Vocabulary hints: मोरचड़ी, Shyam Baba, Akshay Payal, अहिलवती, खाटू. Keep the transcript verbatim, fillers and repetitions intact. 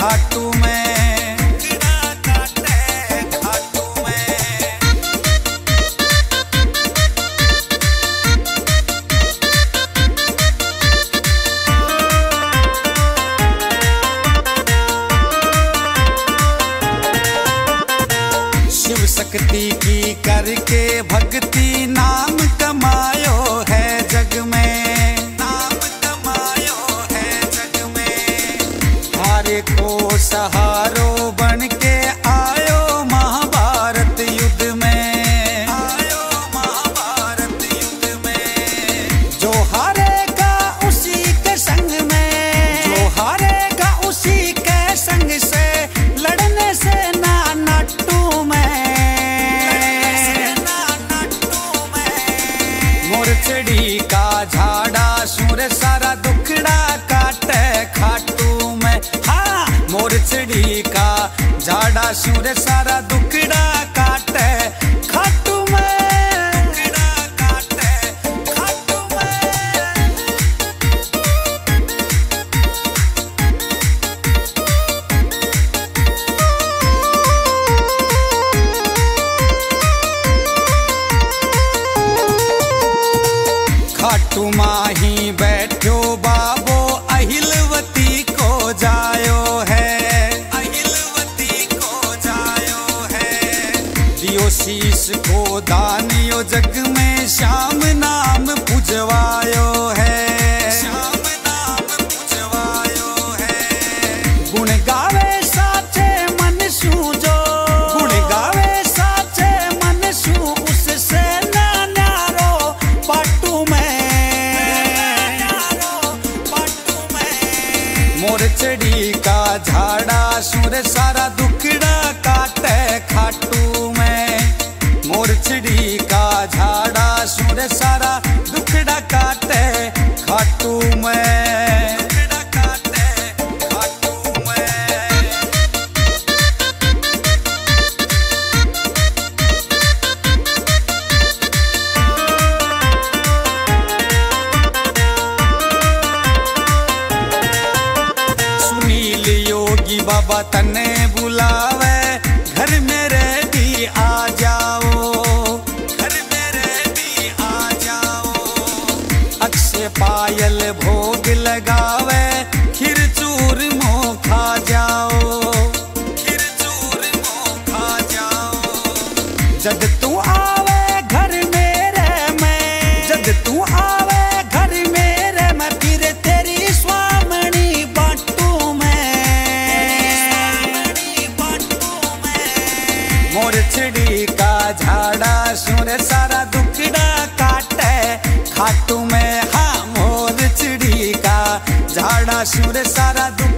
खाटू में, खाटू में। शिव शक्ति की करके भक्ति नाम कमायो है जग में, को सहारो बन के आयो महाभारत युद्ध में, आयो महाभारत युद्ध में। जो हारेगा उसी के संग में, जो हारेगा उसी के संग से लड़ने से ना नाटू में, ना नाटू में। मोरचड़ी का झाड़ा सुर सारा दुखड़ा काटे खाटू में। हाँ, मोरचड़ी का झाड़ा सुर सारा दुखड़ा काटे खाटू में, दुखड़ा काटे खाटू में। खाटू माही बैठो बाबो अहिलवती को जायो है, अहिलवती को जायो है। दियो शीश को दानियो जग में श्याम नाम पुजवायो है, श्याम नाम पुजवायो है। गुण गावे साचे मन सूजो, गुण गावे साचे मन सू उससे ना न्यारो पाटू में, मोरचड़ी का झाड़ा सुर सारा दुखड़ा काटे खाटू में। मोरचड़ी का झाड़ा सुर सारा दुखड़ा काटे खाटू में। बाबा तने बुलावे घर मेरे भी आ जाओ, घर मेरे भी आ जाओ। अक्षय पायल भोग लगावे खीर चूरमो खा जाओ, खीर चूरमो खा जाओ। जब तू आवे घर मेरे में, जब तू आवे घर मेरे में फिर तेरी स्वामणी बाटू में, मोरचड़ी का झाड़ा सुर सारा दुखड़ा काटे खाटू में। हाँ, मोरचड़ी का झाड़ा सुर सारा दुखड़ा।